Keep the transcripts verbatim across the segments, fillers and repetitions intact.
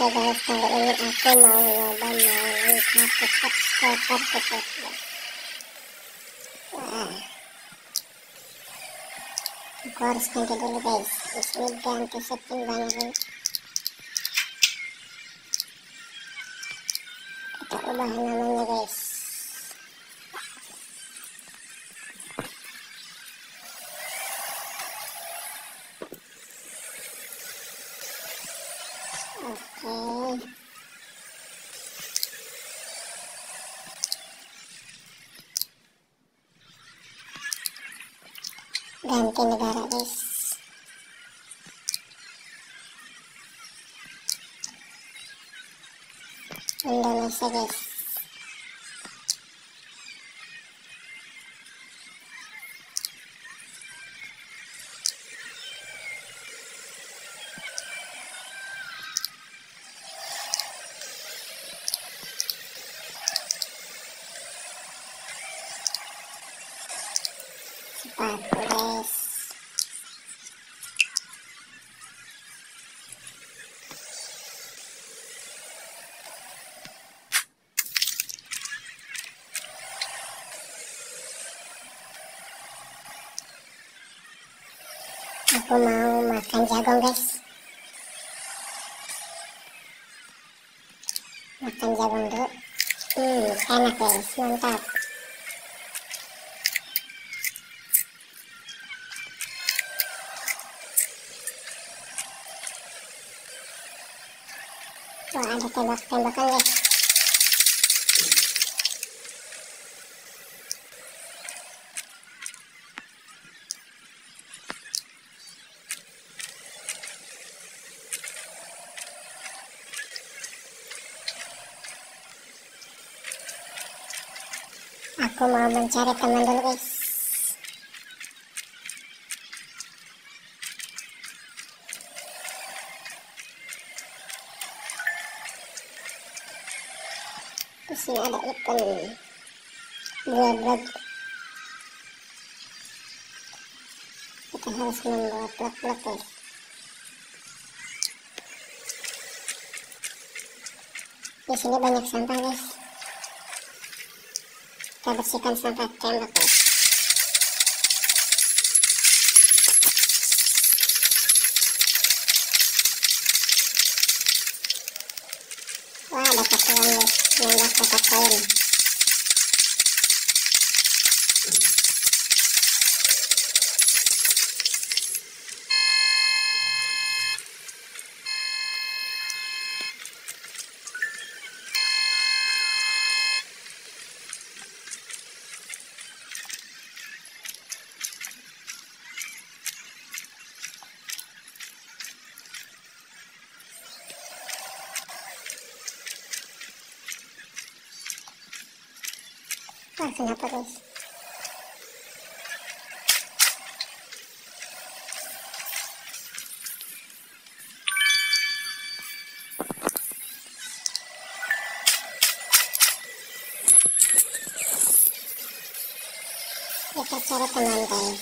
Oke guys, kali ini aku mau nyoba main hotspot shooter guys. Wah, aku harus ganti dulu guys. Ini ganti setting banget. Kita ubah namanya guys. Oke. Ganti negara guys. Indonesia guys. Sepatu guys. Aku mau makan jagung guys. Makan jagung dulu. Hmm, enak guys, mantap. Wah, ada tembak-tembakan guys. Aku mau mencari teman dulu guys. Di sini ada ikan blok-blok. Kita harus membawa blok-blok guys. Di sini banyak sampah guys. Kita bersihkan sampah tembak guys. Wah, ada kacauan guys, nambah kacauan. Wah, kenapa guys? Kita cari teman guys.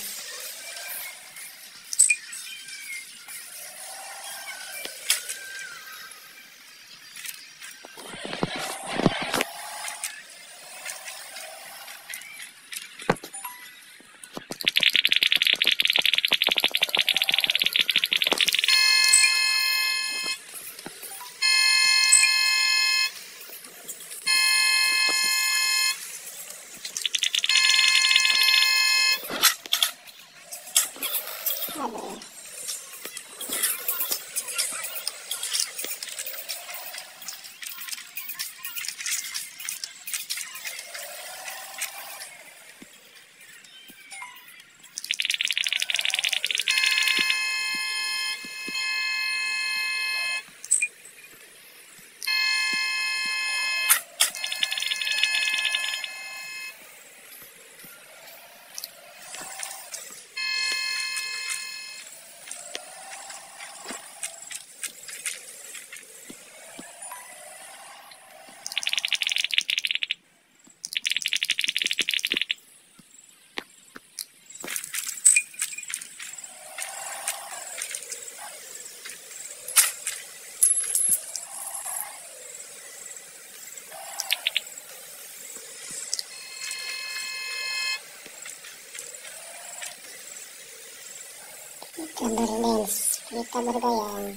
gambar lens kita bergaya.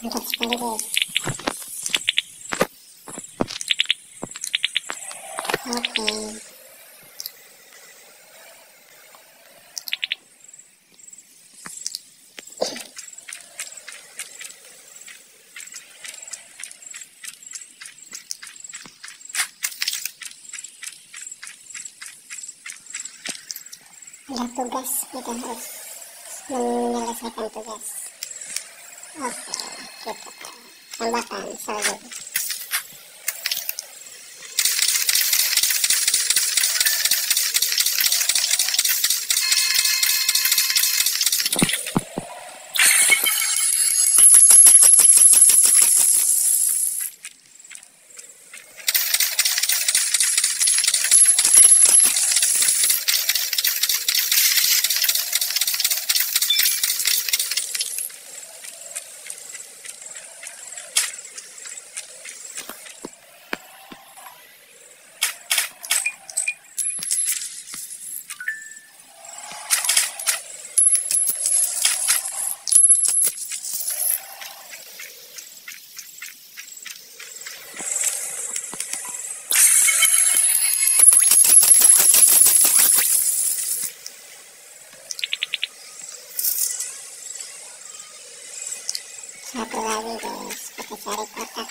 Mantap sekali guys. Oke, ada tugas, kita harus menyelesaikan tugas. Oke, kita tambahkan salju. Satu lagi guys, kita cari kotak.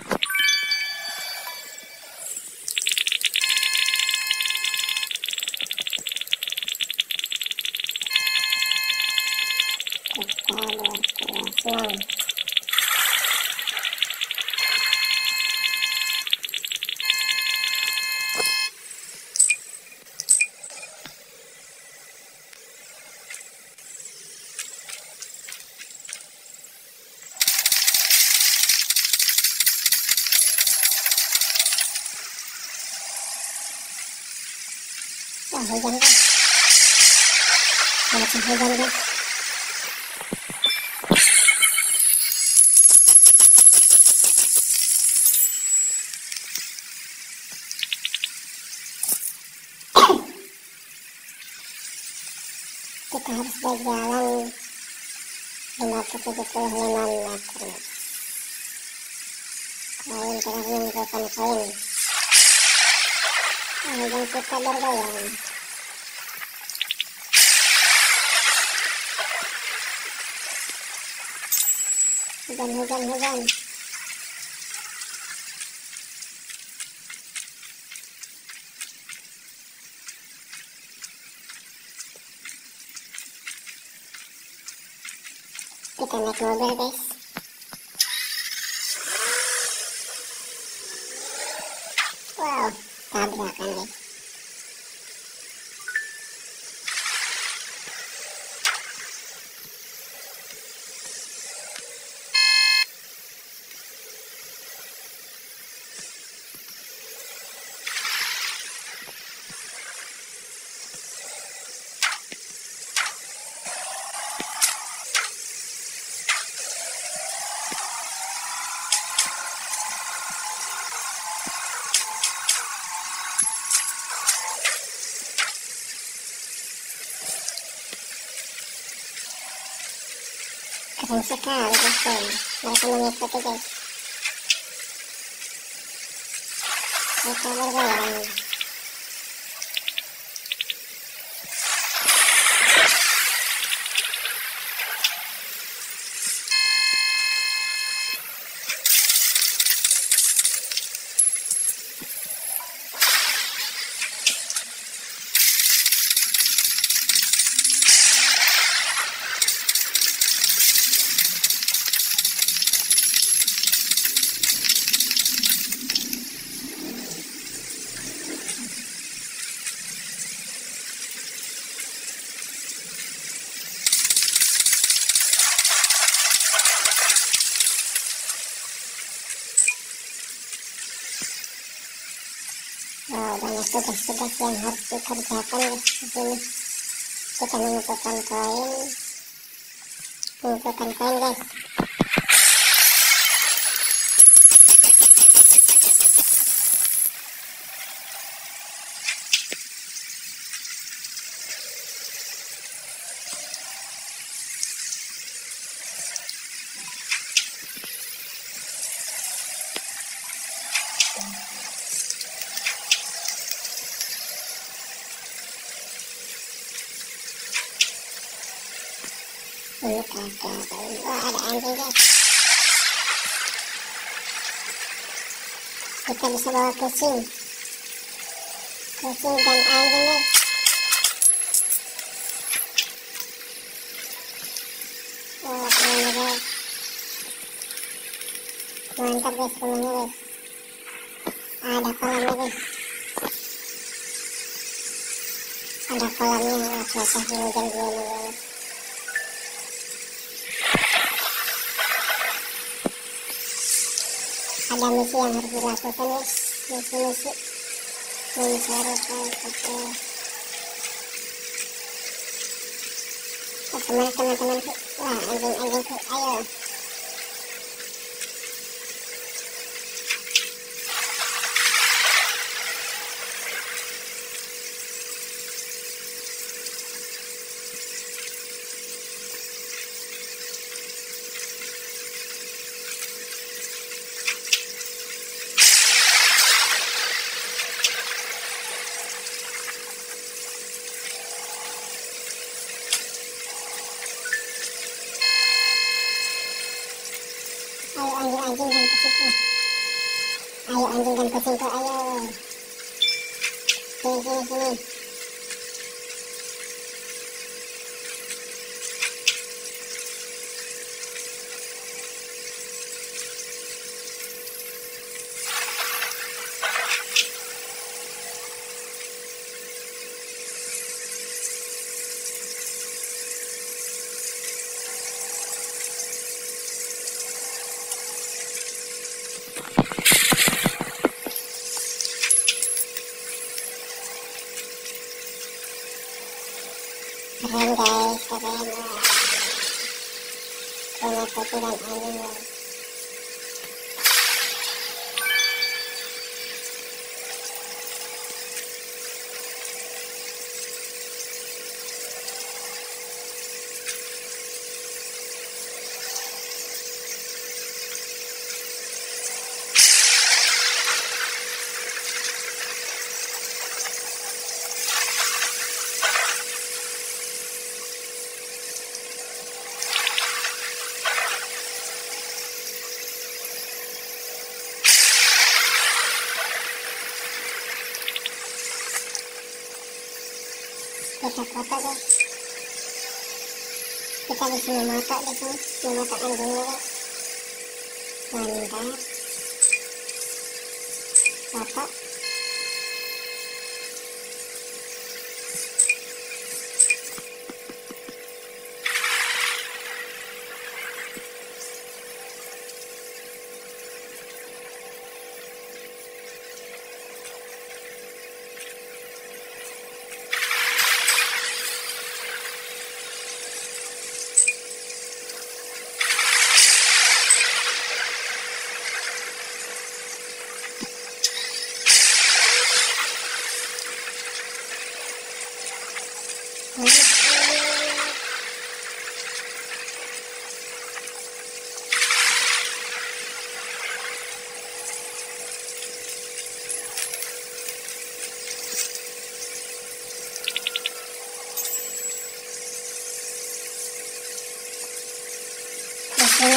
Kita berhasil. Hujan guys, langsung hujan guys. Kita harus berjalan lima puluh tujuh puluh lima meter. Koin tengah mengumpulkan koin. Hujan kita bergoyang. Hujan, hujan, hujan. Kita naik mobil guys. Wow, tabrakan guys. Keren sekali guys, mereka mengikuti guys. Mereka bergoyang. Banyak tugas-tugas yang harus dikerjakan di sini. Kita mengumpulkan koin, mengumpulkan koin guys. Lupa, lupa, lupa. Wah, ada anjing guys. Kita bisa bawa kucing, kucing dan anjing guys. Wah, keren guys. Mantap guys rumahnya guys. Ada kolamnya guys. Ada kolamnya. Wah, cuaca hujan gini guys. Ada misi yang harus dilakukan guys, misi-misi mencari oke. Oh, kemana teman-teman? Wah, anjing-anjing, ayo. Ayo anjing dan kucingku, ayo. Sini, sini, sini. Keren guys, keren. Punya kucing dan anjing. Kita foto guys, kita bisa memoto di sini, memoto anjingnya guys. Mantap, foto. Ini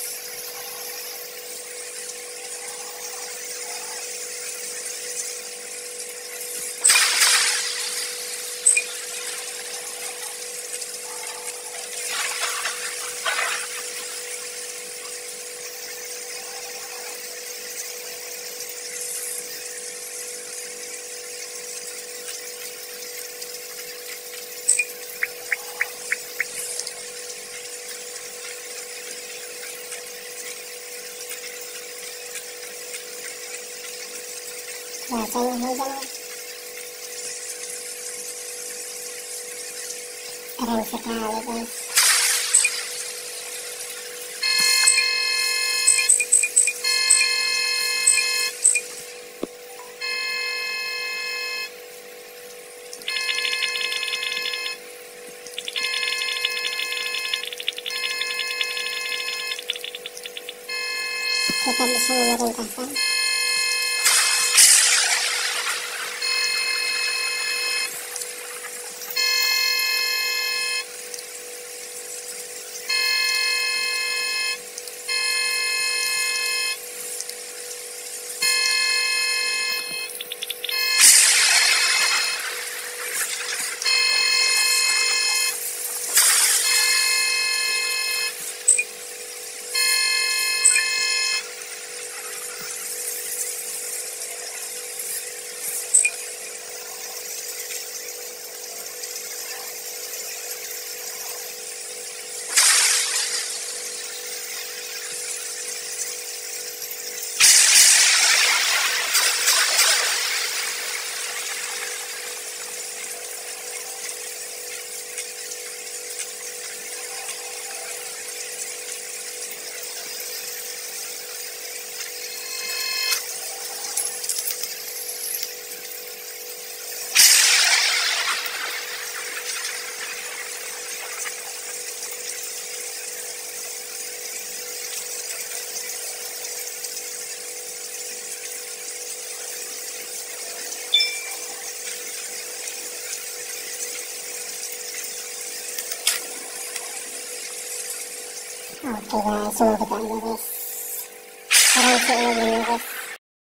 Cuacanya hujan. Keren sekali guys. Kita bisa memerintahkan. Oke guys, semua kita aja guys. Sekarang saya ingin guys.